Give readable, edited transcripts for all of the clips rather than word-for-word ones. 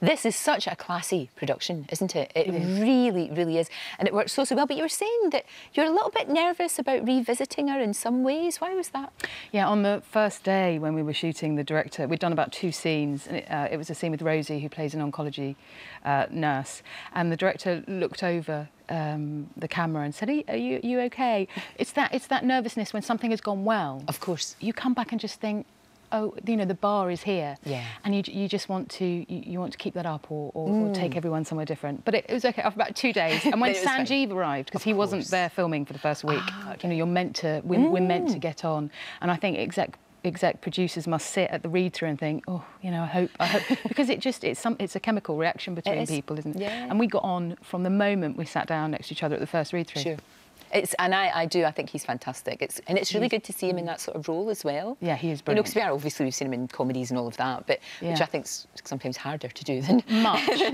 This is such a classy production, isn't it? It really, really is. And it works so, so well. But you were saying that you're a little bit nervous about revisiting her in some ways. Why was that? Yeah, on the first day when we were shooting, the director, we'd done about 2 scenes. And it was a scene with Rosie, who plays an oncology nurse. And the director looked over the camera and said, "Are you OK?" It's that nervousness when something has gone well. Of course. You come back and just think, oh, you know, the bar is here, and you just want to you want to keep that up, or take everyone somewhere different. But it was okay after about 2 days. And when Sanjeev arrived, because he wasn't there filming for the first week, you know, you're meant to. We're meant to get on. And I think exec producers must sit at the read through and think, oh, you know, I hope, because it just it's a chemical reaction between people, isn't it? Yeah. And we got on from the moment we sat down next to each other at the first read through. Sure. I think he's fantastic. And it's really good to see him in that sort of role as well. Yeah, he is brilliant. You know, because we've seen him in comedies and all of that, but which I think's sometimes harder to do than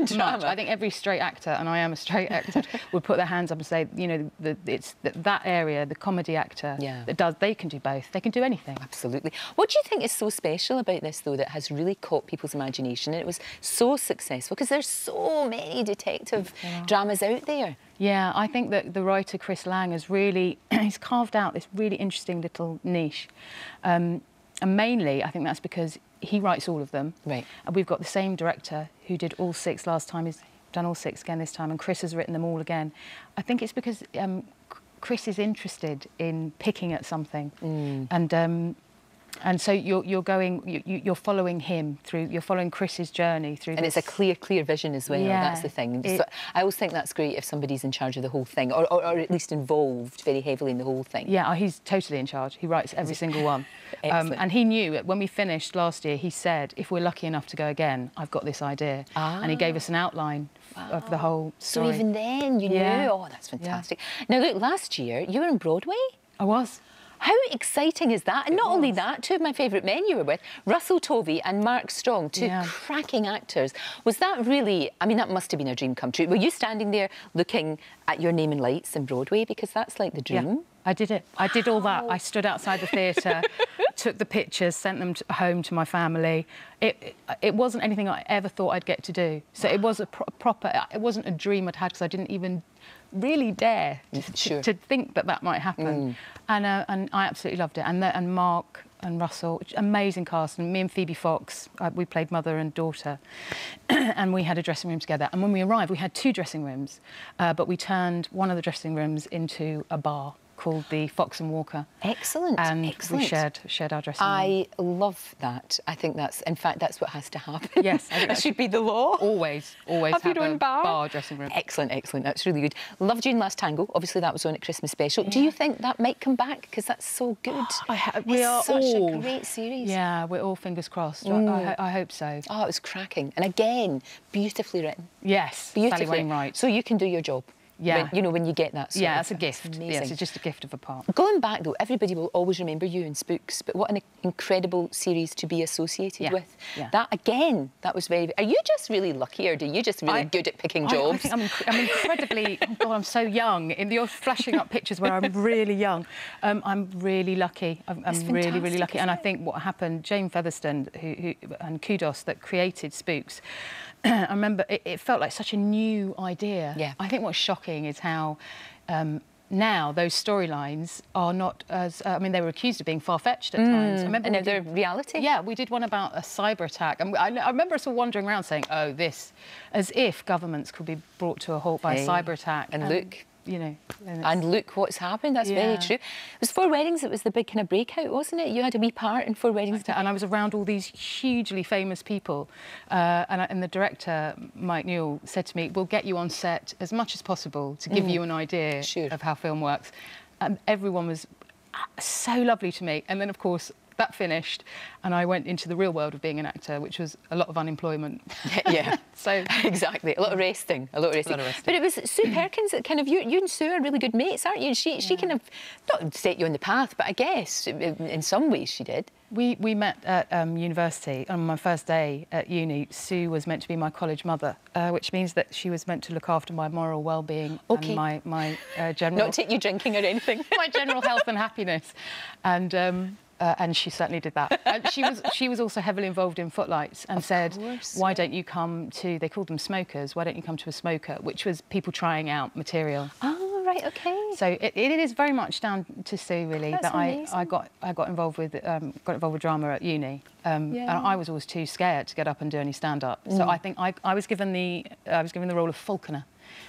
drama. I think every straight actor, and I am a straight actor, would put their hands up and say, you know, that area, the comedy actor that does, they can do both. They can do anything. Absolutely. What do you think is so special about this though that has really caught people's imagination? And it was so successful because there's so many detective dramas out there. Yeah, I think that the writer Chris Lang has really he's carved out this really interesting little niche, and mainly I think that's because he writes all of them. Right. And we've got the same director who did all 6 last time. He's done all 6 again this time, and Chris has written them all again. I think it's because Chris is interested in picking at something, and so you're following him through, you're following Chris's journey through. And it's a clear vision as well, that's the thing. So I always think that's great if somebody's in charge of the whole thing, or at least involved very heavily in the whole thing. Yeah, he's totally in charge. He writes every single one. And he knew, when we finished last year, he said, if we're lucky enough to go again, I've got this idea. And he gave us an outline of the whole story. So even then, you knew, oh, that's fantastic. Yeah. Now, look, last year, you were on Broadway? I was. How exciting is that? And not only that, 2 of my favourite men you were with, Russell Tovey and Mark Strong, 2 cracking actors. Was that really, I mean, that must have been a dream come true. Were you standing there looking at your name in lights in Broadway? Because that's like the dream. Yeah, I did it. I did all that. I stood outside the theatre, took the pictures, sent them home to my family. It wasn't anything I ever thought I'd get to do. So it was a proper, it wasn't a dream I'd had, because I didn't even really dare to think that might happen, and I absolutely loved it. And Mark and Russell, amazing cast. And me and Phoebe Fox, we played mother and daughter, and we had a dressing room together. And when we arrived, we had 2 dressing rooms, but we turned one of the dressing rooms into a bar called the Fox and Walker. Excellent. And we shared our dressing room. I love that. I think that's, in fact, that's what has to happen. Yes. I think that should be the law. Always have your own bar dressing room. Excellent, excellent. That's really good. Love June Last Tango. Obviously, that was on at Christmas special. Yeah. Do you think that might come back? Because that's so good. It's such a great series. Yeah, we're all fingers crossed. I hope so. Oh, it was cracking. And again, beautifully written. Yes, beautifully written. Right. So you can do your job. Yeah, when you get that. Yeah, it's a gift. Yeah, it's just a gift of a part. Going back though, everybody will always remember you in Spooks, but what an incredible series to be associated with. Yeah. That again, that was very. Are you just really lucky, or do you just really good at picking jobs? I think I'm incredibly. Oh God, I'm so young. You're flashing up pictures where I'm really young. I'm really lucky. I'm really, really lucky. And I think what happened, Jane Featherstone and Kudos that created Spooks. I remember it felt like such a new idea. Yeah. I think what's shocking is how now those storylines are not as... I mean, they were accused of being far-fetched at times. I remember and they're reality. Yeah, we did one about a cyber attack. And I remember us all wandering around saying, oh, this... As if governments could be brought to a halt by a cyber attack. And look... You know, and look what's happened. That's very true. It was 4 Weddings. It was the big kind of breakout, wasn't it? You had a wee part in 4 Weddings, and I was around all these hugely famous people. And the director Mike Newell said to me, "We'll get you on set as much as possible to give you an idea of how film works." And everyone was so lovely to me. And then, of course, that finished, and I went into the real world of being an actor, which was a lot of unemployment. Yeah, so exactly, a lot of resting. But it was Sue Perkins that kind of you and Sue are really good mates, aren't you? And she kind of not set you on the path, but I guess in some ways she did. We met at university. On my first day at uni, Sue was meant to be my college mother, which means that she was meant to look after my moral well-being and my general... Not take you drinking or anything. My general health and happiness. And And she certainly did that. She was also heavily involved in Footlights and said, why don't you come to, they called them smokers, why don't you come to a smoker, which was people trying out material. Oh, right, OK. So it is very much down to Sue, really, that I got involved with drama at uni. And I was always too scared to get up and do any stand-up. So I think I was given the role of falconer,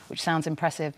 which sounds impressive,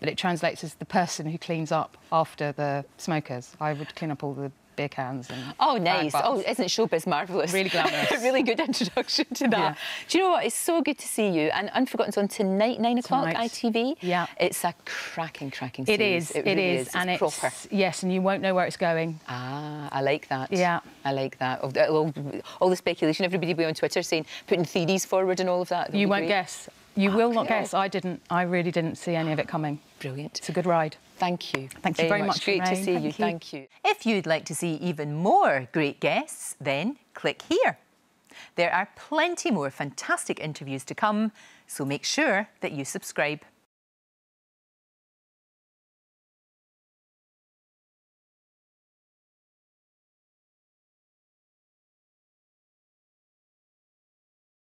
but it translates as the person who cleans up after the smokers. I would clean up all the beer cans and... Oh, nice. Oh, isn't showbiz marvellous? Really glamorous. Really good introduction to that. Yeah. Do you know what? It's so good to see you. And Unforgotten's on tonight, 9 o'clock, ITV. Yeah. It's a cracking series. It is. It really is. And it's proper. Yes, and you won't know where it's going. Ah, I like that. Yeah. I like that. All the speculation, everybody be on Twitter saying, putting theories forward and all of that. That'll you won't great. Guess. You will not guess. I didn't. I really didn't see any of it coming. Brilliant. It's a good ride. Thank you. Thank you very much. Great to see you. Thank you. If you'd like to see even more great guests, then click here. There are plenty more fantastic interviews to come, so make sure that you subscribe.